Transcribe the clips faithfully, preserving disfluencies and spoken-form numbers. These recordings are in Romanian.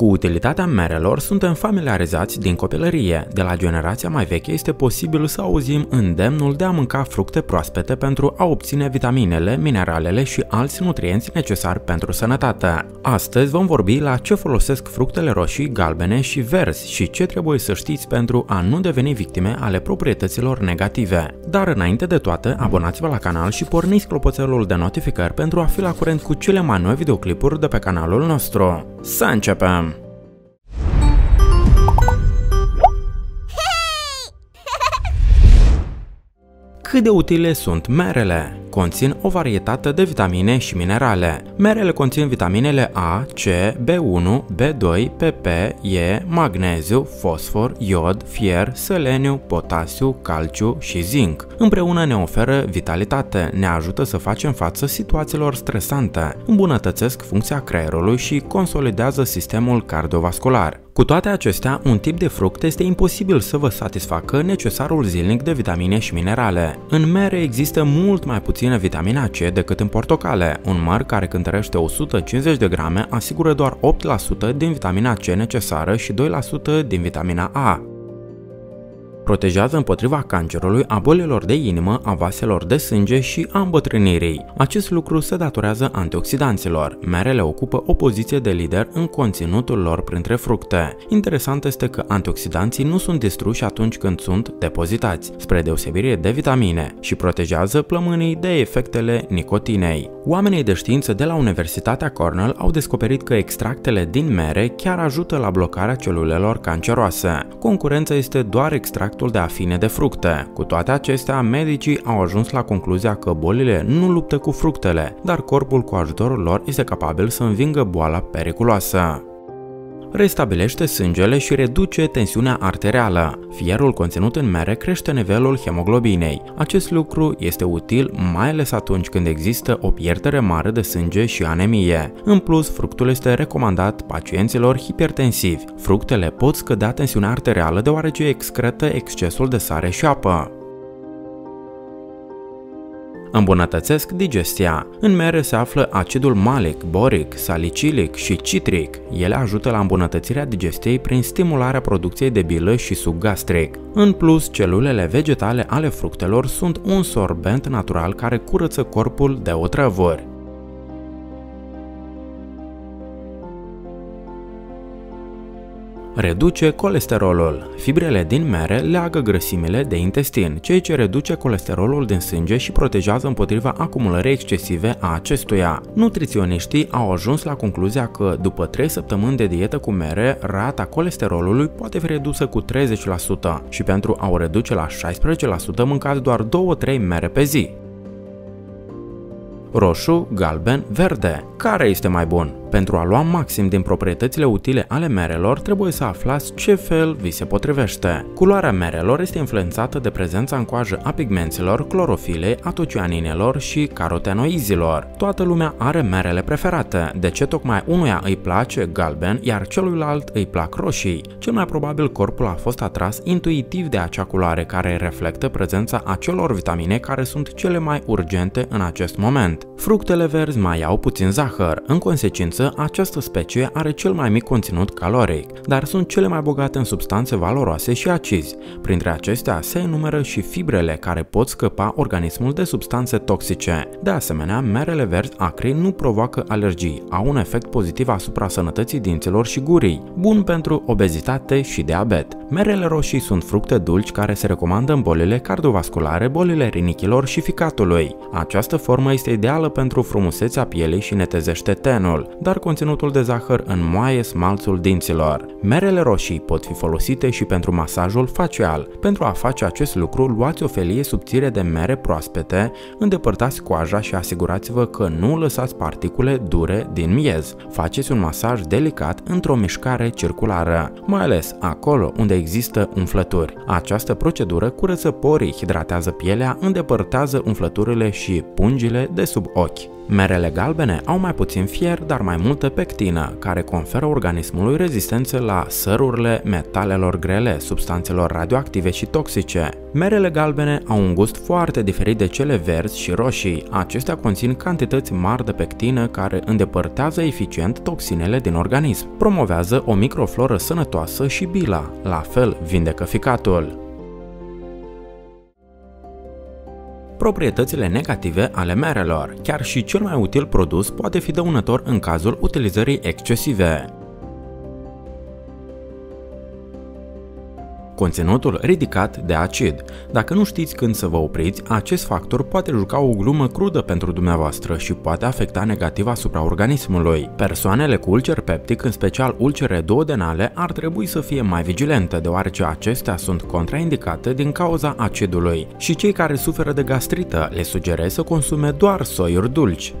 Cu utilitatea merelor suntem familiarizați din copilărie. De la generația mai veche este posibil să auzim îndemnul de a mânca fructe proaspete pentru a obține vitaminele, mineralele și alți nutrienți necesari pentru sănătate. Astăzi vom vorbi la ce folosesc fructele roșii, galbene și verzi și ce trebuie să știți pentru a nu deveni victime ale proprietăților negative. Dar înainte de toate, abonați-vă la canal și porniți clopoțelul de notificări pentru a fi la curent cu cele mai noi videoclipuri de pe canalul nostru. Să începem! Cât de utile sunt merele? Conțin o varietate de vitamine și minerale. Merele conțin vitaminele A, C, B unu, B doi, P P, E, magneziu, fosfor, iod, fier, seleniu, potasiu, calciu și zinc. Împreună ne oferă vitalitate, ne ajută să facem față situațiilor stresante, îmbunătățesc funcția creierului și consolidează sistemul cardiovascular. Cu toate acestea, un tip de fruct este imposibil să vă satisfacă necesarul zilnic de vitamine și minerale. În mere există mult mai puțină vitamina C decât în portocale. Un măr care cântărește o sută cincizeci de grame asigură doar opt la sută din vitamina C necesară și doi la sută din vitamina A. Protejează împotriva cancerului, a bolilor de inimă, a vaselor de sânge și a îmbătrânirii. Acest lucru se datorează antioxidanților. Merele ocupă o poziție de lider în conținutul lor printre fructe. Interesant este că antioxidanții nu sunt distruși atunci când sunt depozitați, spre deosebire de vitamine, și protejează plămânii de efectele nicotinei. Oamenii de știință de la Universitatea Cornell au descoperit că extractele din mere chiar ajută la blocarea celulelor canceroase. Concurența este doar extract de afine de fructe. Cu toate acestea, medicii au ajuns la concluzia că bolile nu luptă cu fructele, dar corpul cu ajutorul lor este capabil să învingă boala periculoasă. Restabilește sângele și reduce tensiunea arterială. Fierul conținut în mere crește nivelul hemoglobinei. Acest lucru este util mai ales atunci când există o pierdere mare de sânge și anemie. În plus, fructul este recomandat pacienților hipertensivi. Fructele pot scădea tensiunea arterială deoarece excretă excesul de sare și apă. Îmbunătățesc digestia. În mere se află acidul malic, boric, salicilic și citric. Ele ajută la îmbunătățirea digestiei prin stimularea producției de bilă și suc gastric. În plus, celulele vegetale ale fructelor sunt un sorbent natural care curăță corpul de otrăvuri. Reduce colesterolul. Fibrele din mere leagă grăsimile de intestin, ceea ce reduce colesterolul din sânge și protejează împotriva acumulării excesive a acestuia. Nutriționiștii au ajuns la concluzia că, după trei săptămâni de dietă cu mere, rata colesterolului poate fi redusă cu treizeci la sută și pentru a o reduce la șaisprezece la sută mâncați doar două trei mere pe zi. Roșu, galben, verde. Care este mai bun? Pentru a lua maxim din proprietățile utile ale merelor, trebuie să aflați ce fel vi se potrivește. Culoarea merelor este influențată de prezența în coajă a pigmenților, clorofilei, a tocianinelor și carotenoizilor. Toată lumea are merele preferate, de ce tocmai unuia îi place galben, iar celuilalt îi plac roșii. Cel mai probabil corpul a fost atras intuitiv de acea culoare care reflectă prezența acelor vitamine care sunt cele mai urgente în acest moment. Fructele verzi mai au puțin zahăr, în consecință această specie are cel mai mic conținut caloric, dar sunt cele mai bogate în substanțe valoroase și acizi. Printre acestea se enumără și fibrele care pot scăpa organismul de substanțe toxice. De asemenea, merele verzi acri nu provoacă alergii, au un efect pozitiv asupra sănătății dinților și gurii, bun pentru obezitate și diabet. Merele roșii sunt fructe dulci care se recomandă în bolile cardiovasculare, bolile rinichilor și ficatului. Această formă este ideală pentru frumusețea pielei și netezește tenul, dar conținutul de zahăr înmoaie smalțul dinților. Merele roșii pot fi folosite și pentru masajul facial. Pentru a face acest lucru, luați o felie subțire de mere proaspete, îndepărtați coaja și asigurați-vă că nu lăsați particule dure din miez. Faceți un masaj delicat într-o mișcare circulară, mai ales acolo unde există umflături. Această procedură curăță porii, hidratează pielea, îndepărtează umflăturile și pungile de sub ochi. Merele galbene au mai puțin fier, dar mai multă pectină, care conferă organismului rezistență la sărurile metalelor grele, substanțelor radioactive și toxice. Merele galbene au un gust foarte diferit de cele verzi și roșii. Acestea conțin cantități mari de pectină care îndepărtează eficient toxinele din organism. Promovează o microfloră sănătoasă și bila, la fel vindecă ficatul. Proprietățile negative ale merelor. Chiar și cel mai util produs poate fi dăunător în cazul utilizării excesive. Conținutul ridicat de acid. Dacă nu știți când să vă opriți, acest factor poate juca o glumă crudă pentru dumneavoastră și poate afecta negativ asupra organismului. Persoanele cu ulcer peptic, în special ulcere duodenale, ar trebui să fie mai vigilente, deoarece acestea sunt contraindicate din cauza acidului. Și cei care suferă de gastrită le sugerez să consume doar soiuri dulci.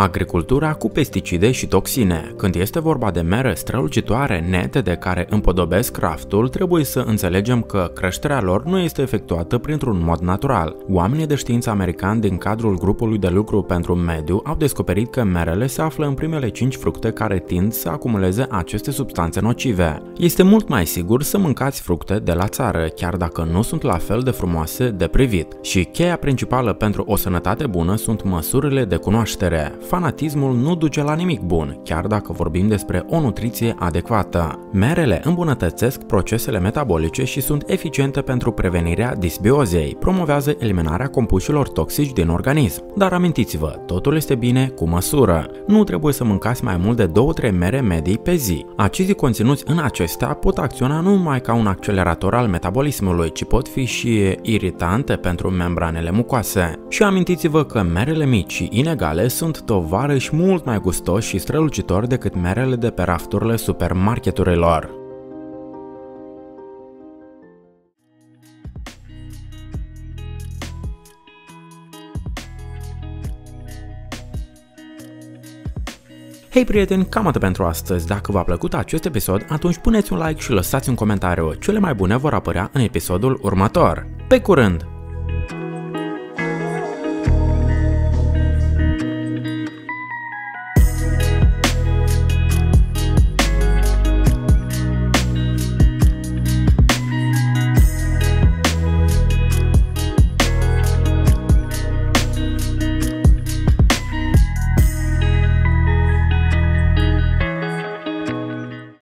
Agricultura cu pesticide și toxine. Când este vorba de mere strălucitoare, netede, care împodobesc craftul, trebuie să înțelegem că creșterea lor nu este efectuată printr-un mod natural. Oamenii de știință americani din cadrul grupului de lucru pentru mediu au descoperit că merele se află în primele cinci fructe care tind să acumuleze aceste substanțe nocive. Este mult mai sigur să mâncați fructe de la țară, chiar dacă nu sunt la fel de frumoase de privit. Și cheia principală pentru o sănătate bună sunt măsurile de cunoaștere. Fanatismul nu duce la nimic bun, chiar dacă vorbim despre o nutriție adecvată. Merele îmbunătățesc procesele metabolice și sunt eficiente pentru prevenirea disbiozei, promovează eliminarea compușilor toxici din organism. Dar amintiți-vă, totul este bine cu măsură. Nu trebuie să mâncați mai mult de două trei mere medii pe zi. Acizii conținuți în acestea pot acționa nu numai ca un accelerator al metabolismului, ci pot fi și iritante pentru membranele mucoase. Și amintiți-vă că merele mici și inegale sunt tovarăși mult mai gustoși și strălucitori decât merele de pe rafturile supermarketurilor. Hei prieteni, cam atât pentru astăzi. Dacă v-a plăcut acest episod, atunci puneți un like și lăsați un comentariu. Cele mai bune vor apărea în episodul următor. Pe curând!